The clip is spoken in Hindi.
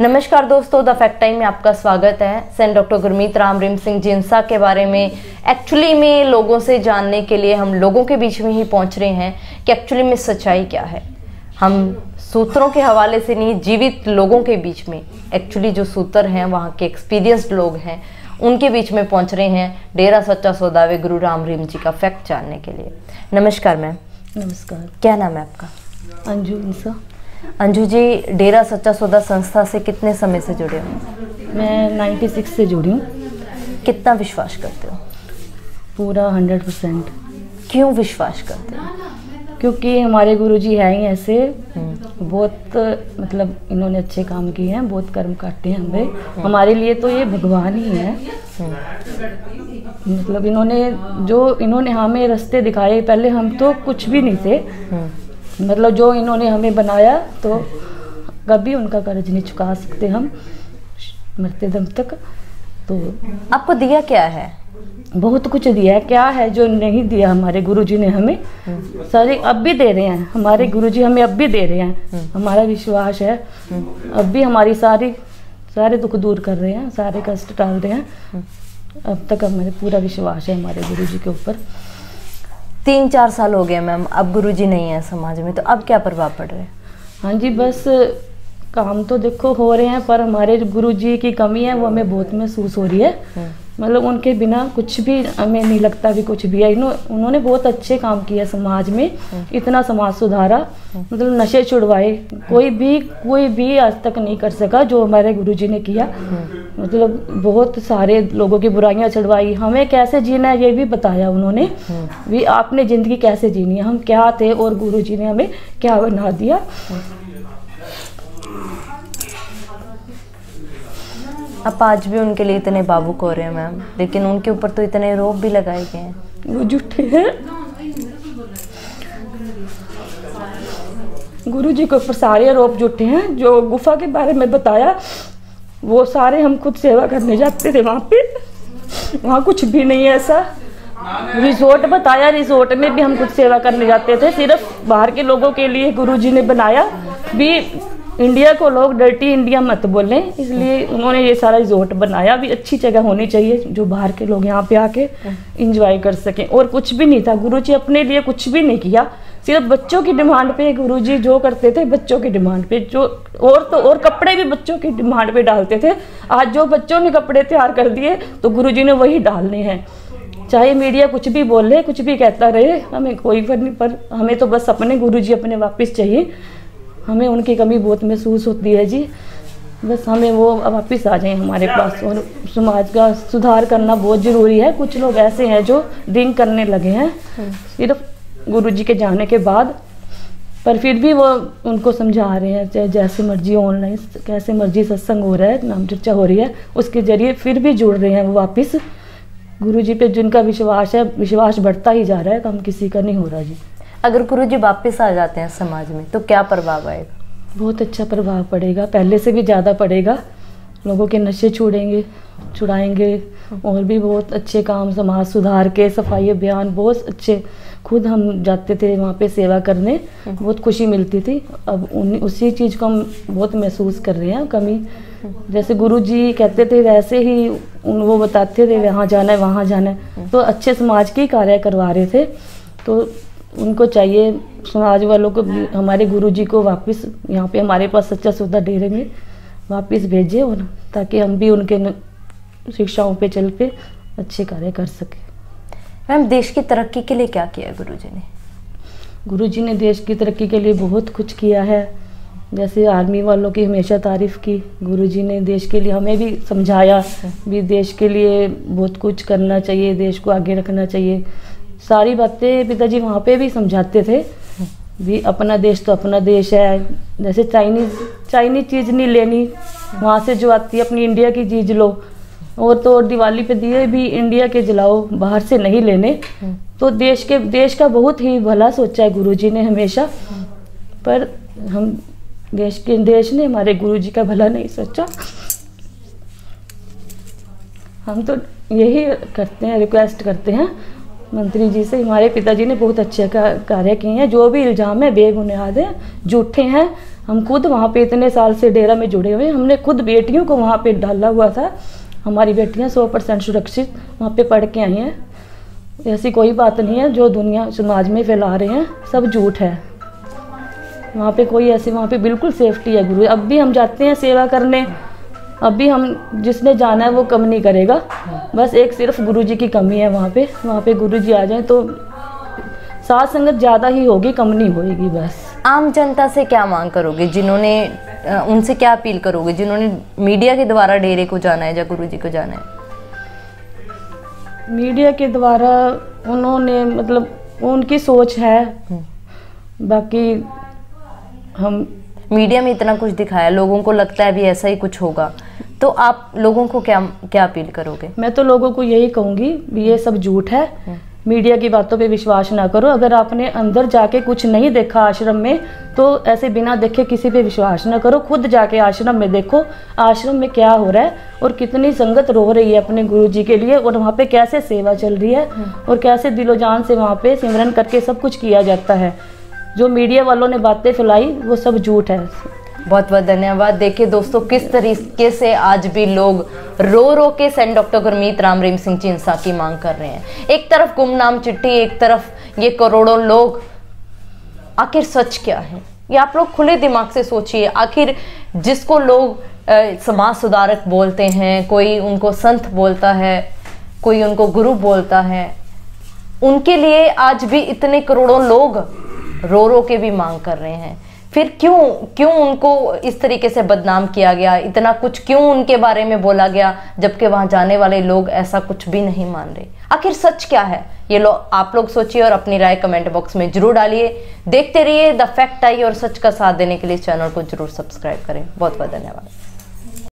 नमस्कार दोस्तों, द फैक्ट टाइम में आपका स्वागत है। सेन डॉक्टर गुरमीत राम रहीम सिंह जी इंसा के बारे में एक्चुअली में लोगों से जानने के लिए हम लोगों के बीच में ही पहुंच रहे हैं कि एक्चुअली में सच्चाई क्या है। हम सूत्रों के हवाले से नहीं, जीवित लोगों के बीच में एक्चुअली जो सूत्र हैं, वहाँ के एक्सपीरियंस्ड लोग हैं, उनके बीच में पहुँच रहे हैं डेरा सच्चा सौदा वे गुरु राम रहीम जी का फैक्ट जानने के लिए। नमस्कार मैम। नमस्कार। क्या नाम है आपका? अंजू इंसा। अंजू जी, डेरा सच्चा सौदा संस्था से कितने समय से जुड़े हो? मैं 96 से जुड़ी हूँ। कितना विश्वास करते हो? पूरा 100%। क्यों विश्वास करते हो? क्योंकि हमारे गुरुजी हैं ही ऐसे, बहुत मतलब इन्होंने अच्छे काम किए हैं, बहुत कर्म काटते हैं हमें। हमारे लिए तो ये भगवान ही है। मतलब इन्होंने हमें रास्ते दिखाए। पहले हम तो कुछ भी नहीं थे, मतलब जो इन्होंने हमें बनाया तो कभी उनका कर्ज नहीं चुका सकते हम, मरते दम तक। तो आपको दिया क्या है? बहुत कुछ दिया है। क्या है जो नहीं दिया? हमारे गुरुजी ने हमें सारे, अब भी दे रहे हैं हमारे गुरुजी हमें, अब भी दे रहे हैं। हमारा विश्वास है, अब भी हमारी सारे दुख दूर कर रहे हैं, सारे कष्ट टाल रहे हैं। अब तक हमारे पूरा विश्वास है हमारे गुरुजी के ऊपर। 3-4 साल हो गए मैम, अब गुरुजी नहीं है समाज में, तो अब क्या प्रभाव पड़ रहे हैं? हाँ जी, बस काम तो देखो हो रहे हैं, पर हमारे गुरुजी की कमी है वो हमें बहुत महसूस हो रही है। मतलब उनके बिना कुछ भी हमें नहीं लगता भी कुछ भी है। उन्होंने बहुत अच्छे काम किया समाज में, इतना समाज सुधारा, मतलब नशे छुड़वाए। कोई भी आज तक नहीं कर सका जो हमारे गुरुजी ने किया। मतलब बहुत सारे लोगों की बुराइयां छुड़वाई, हमें कैसे जीना है ये भी बताया उन्होंने भी, आपने ज़िंदगी कैसे जीनी है। हम क्या थे और गुरुजी ने हमें क्या बना दिया। आप आज भी उनके लिए इतने भावुक हो रहे हैं मैम, लेकिन उनके ऊपर तो इतने रोप भी लगाए गए हैं। वो झूठे हैं, गुरुजी के ऊपर सारे रोप झूठे हैं। जो गुफा के बारे में बताया वो सारे, हम खुद सेवा करने जाते थे वहाँ पे, वहाँ कुछ भी नहीं है ऐसा। रिजोर्ट बताया, रिजोर्ट में भी हम खुद सेवा करने जाते थे, सिर्फ बाहर के लोगों के लिए गुरुजी ने बनाया भी। इंडिया को लोग डर्टी इंडिया मत बोलें, इसलिए उन्होंने ये सारा रिजोर्ट बनाया भी। अच्छी जगह होनी चाहिए जो बाहर के लोग यहाँ पे आके एंजॉय कर सकें। और कुछ भी नहीं था, गुरुजी अपने लिए कुछ भी नहीं किया। सिर्फ बच्चों की डिमांड पे गुरुजी जो करते थे, बच्चों की डिमांड पे जो, और तो और कपड़े भी बच्चों की डिमांड पे डालते थे। आज जो बच्चों ने कपड़े तैयार कर दिए तो गुरुजी ने वही डालने हैं। चाहे मीडिया कुछ भी बोले, कुछ भी कहता रहे, हमें कोई फर्क नहीं, पर हमें तो बस अपने गुरुजी अपने वापस चाहिए। हमें उनकी कमी बहुत महसूस होती है जी। बस हमें वो वापस आ जाए हमारे पास। और समाज का सुधार करना बहुत ज़रूरी है। कुछ लोग ऐसे हैं जो ड्रिंक करने लगे हैं सिर्फ गुरुजी के जाने के बाद, पर फिर भी वो उनको समझा रहे हैं, चाहे जैसे मर्जी ऑनलाइन कैसे मर्जी सत्संग हो रहा है, नाम चर्चा हो रही है, उसके जरिए फिर भी जुड़ रहे हैं वो वापस गुरुजी पे। जिनका विश्वास है, विश्वास बढ़ता ही जा रहा है, कम किसी का नहीं हो रहा जी। अगर गुरुजी वापस आ जाते हैं समाज में तो क्या प्रभाव आएगा? बहुत अच्छा प्रभाव पड़ेगा, पहले से भी ज़्यादा पड़ेगा। लोगों के नशे छुड़ाएंगे और भी बहुत अच्छे काम, समाज सुधार के, सफाई अभियान बहुत अच्छे। खुद हम जाते थे वहाँ पे सेवा करने, बहुत खुशी मिलती थी। अब उसी चीज़ को हम बहुत महसूस कर रहे हैं कमी। जैसे गुरुजी कहते थे वैसे ही वो बताते थे, वहाँ जाना है वहाँ जाना है, तो अच्छे समाज के कार्य करवा रहे थे। तो उनको चाहिए समाज वालों को, हमारे गुरुजी को वापस यहाँ पे हमारे पास सच्चा सौदा डेरे में वापस भेजे, और ताकि हम भी उनके शिक्षाओं पे चल पे अच्छे कार्य कर सके। मैम, देश की तरक्की के लिए क्या किया गुरुजी ने? गुरुजी ने देश की तरक्की के लिए बहुत कुछ किया है। जैसे आर्मी वालों की हमेशा तारीफ़ की गुरुजी ने, देश के लिए हमें भी समझाया भी देश के लिए बहुत कुछ करना चाहिए, देश को आगे रखना चाहिए। सारी बातें पिताजी वहाँ पे भी समझाते थे भी, अपना देश तो अपना देश है। जैसे चाइनीज़ चीज़ नहीं लेनी, वहाँ से जो आती है अपनी इंडिया की चीज़ लो। और तो और दिवाली पे दिए भी इंडिया के जलाओ, बाहर से नहीं लेने। तो देश का बहुत ही भला सोचा है गुरुजी ने हमेशा, पर हम देश ने हमारे गुरुजी का भला नहीं सोचा। हम तो यही करते हैं, रिक्वेस्ट करते हैं मंत्री जी से हमारे पिताजी ने बहुत अच्छे कार्य किए हैं। जो भी इल्ज़ाम है बेबुनियाद है, झूठे हैं। हम खुद वहाँ पे इतने साल से डेरा में जुड़े हुए, हमने खुद बेटियों को वहाँ पे डाला हुआ था। हमारी बेटियाँ 100% सुरक्षित वहाँ पे पढ़ के आई हैं। ऐसी कोई बात नहीं है जो दुनिया समाज में फैला रहे हैं, सब झूठ है। वहाँ पे कोई ऐसे, वहाँ पे बिल्कुल सेफ्टी है गुरु। अब भी हम जाते हैं सेवा करने, अब भी हम जिसने जाना है वो कम नहीं करेगा। बस एक सिर्फ गुरु जी की कमी है वहाँ पे। वहाँ पे गुरु जी आ जाएँ तो साथ संगत ज़्यादा ही होगी, कम नहीं होगी। बस आम जनता से क्या मांग करोगे, जिन्होंने उनसे क्या अपील करोगे, जिन्होंने मीडिया के द्वारा डेरे को जाना है या गुरुजी को जाना है? मीडिया के द्वारा उन्होंने मतलब उनकी सोच है, बाकी हम मीडिया में इतना कुछ दिखाया, लोगों को लगता है भी ऐसा ही कुछ होगा, तो आप लोगों को क्या अपील करोगे? मैं तो लोगों को यही कहूँगी भी ये सब झूठ है, मीडिया की बातों पे विश्वास ना करो। अगर आपने अंदर जाके कुछ नहीं देखा आश्रम में, तो ऐसे बिना देखे किसी पे विश्वास ना करो। खुद जाके आश्रम में देखो आश्रम में क्या हो रहा है और कितनी संगत रो रही है अपने गुरुजी के लिए, और वहाँ पे कैसे सेवा चल रही है और कैसे दिलोजान से वहाँ पे सिमरन करके सब कुछ किया जाता है। जो मीडिया वालों ने बातें फैलाई वो सब झूठ है। बहुत बहुत धन्यवाद। देखिए दोस्तों, किस तरीके से आज भी लोग रो रो के सेंट डॉक्टर गुरमीत राम रहीम सिंह जी इंसा की मांग कर रहे हैं। एक तरफ गुमनाम चिट्ठी, एक तरफ ये करोड़ों लोग। आखिर सच क्या है ये आप लोग खुले दिमाग से सोचिए। आखिर जिसको लोग समाज सुधारक बोलते हैं, कोई उनको संत बोलता है, कोई उनको गुरु बोलता है, उनके लिए आज भी इतने करोड़ों लोग रो रो के भी मांग कर रहे हैं। फिर क्यों उनको इस तरीके से बदनाम किया गया, इतना कुछ क्यों उनके बारे में बोला गया, जबकि वहां जाने वाले लोग ऐसा कुछ भी नहीं मान रहे? आखिर सच क्या है ये आप लोग सोचिए और अपनी राय कमेंट बॉक्स में जरूर डालिए। देखते रहिए द फैक्ट आई और सच का साथ देने के लिए चैनल को जरूर सब्सक्राइब करें। बहुत बहुत धन्यवाद।